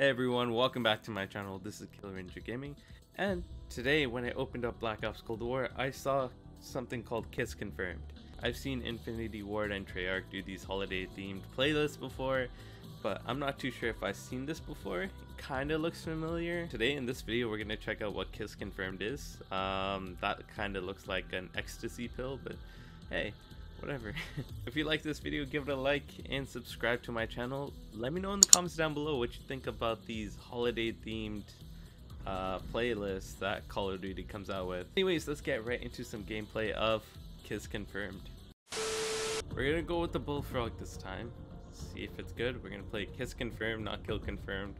Hey everyone, welcome back to my channel. This is Killeranger Gaming, and today when I opened up Black Ops Cold War, I saw something called Kill Confirmed. I've seen Infinity Ward and Treyarch do these holiday themed playlists before, but I'm not too sure if I've seen this before. It kind of looks familiar. Today in this video we're going to check out what Kill Confirmed is. That kind of looks like an ecstasy pill, but hey, whatever. If you like this video, give it a like and subscribe to my channel. Let me know in the comments down below what you think about these holiday themed playlists that Call of Duty comes out with. Anyways, let's get right into some gameplay of Kill Confirmed. We're gonna go with the Bullfrog this time. Let's see if it's good. We're gonna play Kill Confirmed, not Kill Confirmed.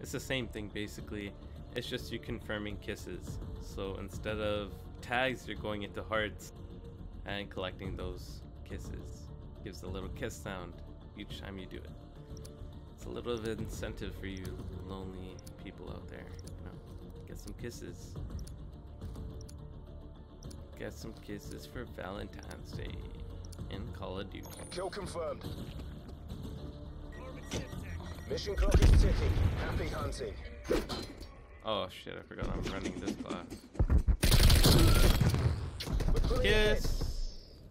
It's the same thing basically. It's just you confirming kisses. So instead of tags, you're going into hearts and collecting those kisses. Gives a little kiss sound each time you do it. It's a little of an incentive for you lonely people out there, you know, get some kisses. Get some kisses for Valentine's Day in Call of Duty. Kill confirmed. Mission clock is ticking. Happy hunting. Oh shit, I forgot I'm running this class. Kiss!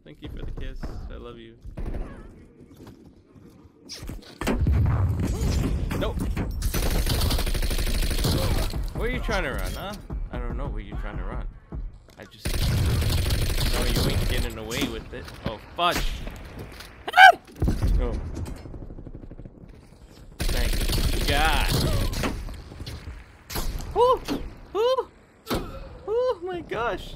Thank you for the kiss. I love you. Nope. Where are you trying to run, huh? I don't know where you're trying to run. I just... No, you ain't getting away with it. Oh, fudge. Oh. Thank God. Woo! Woo! Oh my gosh.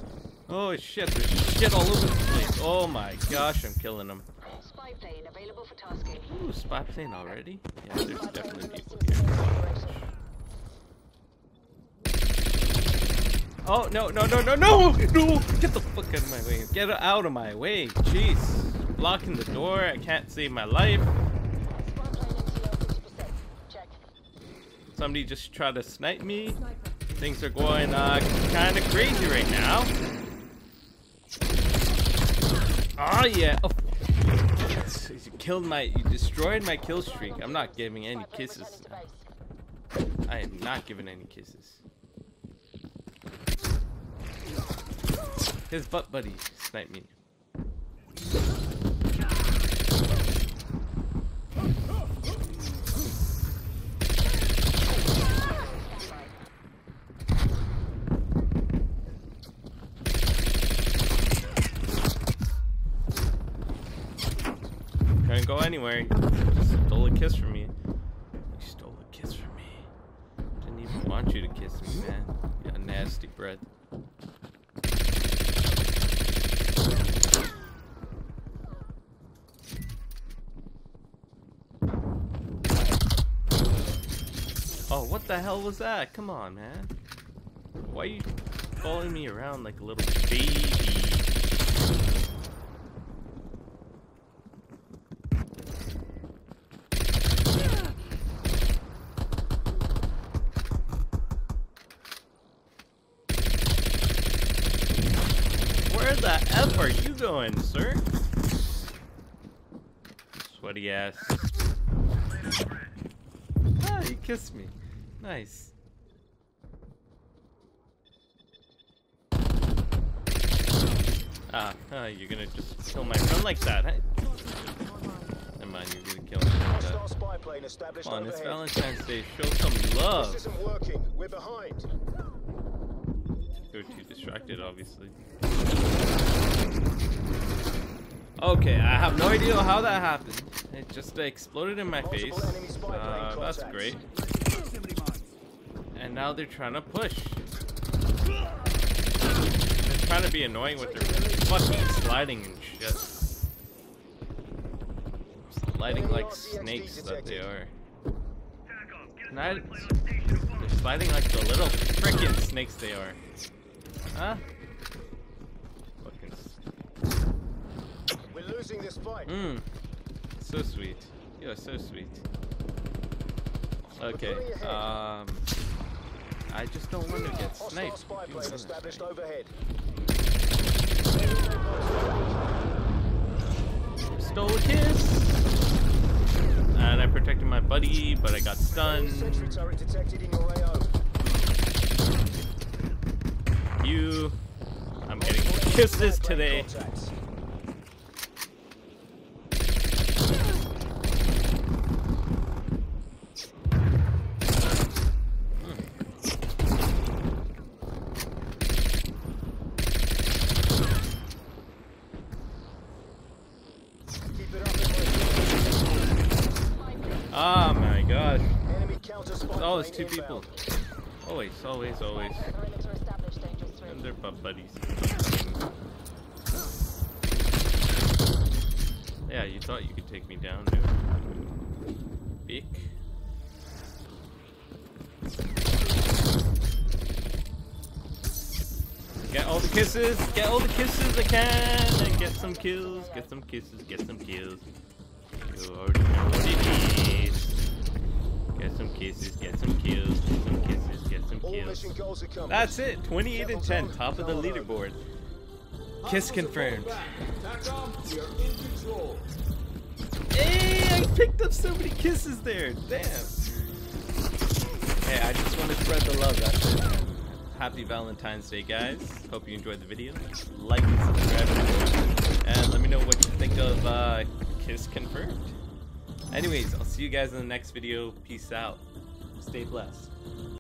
Oh shit, there's shit all over the place. Oh my gosh, I'm killing them. Spyplane available for tasking. Ooh, Spyplane already? Yeah, there's definitely people here. Oh, no, no, no, no, no! No! Get the fuck out of my way. Get out of my way. Jeez. Blocking the door. I can't save my life. Somebody just tried to snipe me. Things are going kind of crazy right now. Oh yeah! Oh. You killed my, you destroyed my kill streak. I'm not giving any kisses now. I am not giving any kisses. His butt buddy sniped me. Couldn't go anywhere. You stole a kiss from me. You stole a kiss from me. Didn't even want you to kiss me, man. You got nasty breath. Oh, what the hell was that? Come on, man. Why are you following me around like a little baby? Where the F are you going, sir? Sweaty ass. Ah, you kissed me. Nice. Ah, you're gonna just kill my friend like that, eh? Never mind, you're gonna kill me like that. Come on, it's Valentine's Day. Show some love. This isn't working. We're behind. They were too distracted, obviously. Okay, I have no idea how that happened. It just exploded in my face. That's great. And now they're trying to push. They're trying to be annoying with their fucking sliding and shit. Sliding like snakes that they are. They're sliding like the little frickin' snakes they are. Huh? We're losing this fight. So sweet. You are so sweet. Okay. I just don't want to get sniped. Established overhead. Stole a kiss. And I protected my buddy, but I got stunned. Sentry turret detected in your AO. You. I'm getting kisses today. Oh my gosh. It's always two people. Always. And they're butt buddies. Yeah, you thought you could take me down, dude. Beak. Get all the kisses! Get all the kisses I can! And get some kills, get some kisses, get some kills. You already know what it is. Get some kisses, get some kills, get some kisses, get some kills. That's it, 28 and 10, top of the leaderboard. Kiss confirmed. Hey, I picked up so many kisses there, damn. Hey, I just want to spread the love, that's it. Happy Valentine's Day, guys. Hope you enjoyed the video. Like and subscribe, and let me know what you think of Kiss Confirmed. Anyways, I'll see you guys in the next video. Peace out. Stay blessed.